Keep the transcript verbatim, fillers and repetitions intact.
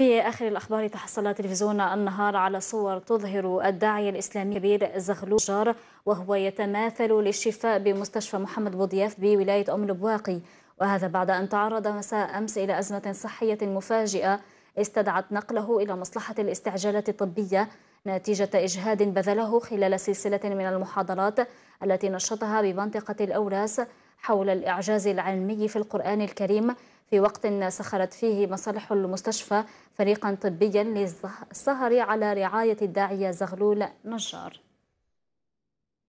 في آخر الأخبار، تحصل تلفزيون النهار على صور تظهر الداعية الإسلامي الكبير زغلول نجار وهو يتماثل للشفاء بمستشفى محمد بوضياف بولاية أم البواقي، وهذا بعد أن تعرض مساء أمس إلى أزمة صحية مفاجئة استدعت نقله إلى مصلحة الاستعجالات الطبية نتيجة إجهاد بذله خلال سلسلة من المحاضرات التي نشطها بمنطقة الأوراس حول الإعجاز العلمي في القرآن الكريم، في وقت سخرت فيه مصالح المستشفى فريقا طبيا للسهر على رعاية الداعية زغلول نجار.